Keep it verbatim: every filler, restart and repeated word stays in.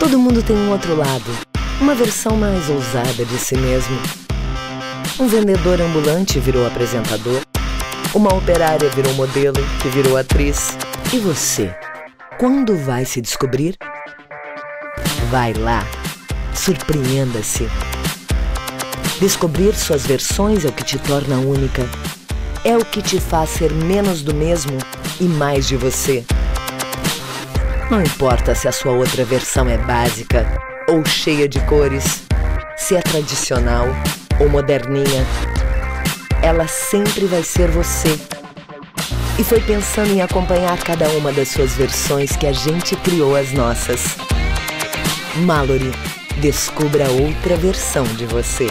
Todo mundo tem um outro lado, uma versão mais ousada de si mesmo. Um vendedor ambulante virou apresentador, uma operária virou modelo, que virou atriz. E você, quando vai se descobrir? Vai lá, surpreenda-se. Descobrir suas versões é o que te torna única. É o que te faz ser menos do mesmo e mais de você. Não importa se a sua outra versão é básica ou cheia de cores, se é tradicional ou moderninha, ela sempre vai ser você. E foi pensando em acompanhar cada uma das suas versões que a gente criou as nossas. Mallory, descubra outra versão de você.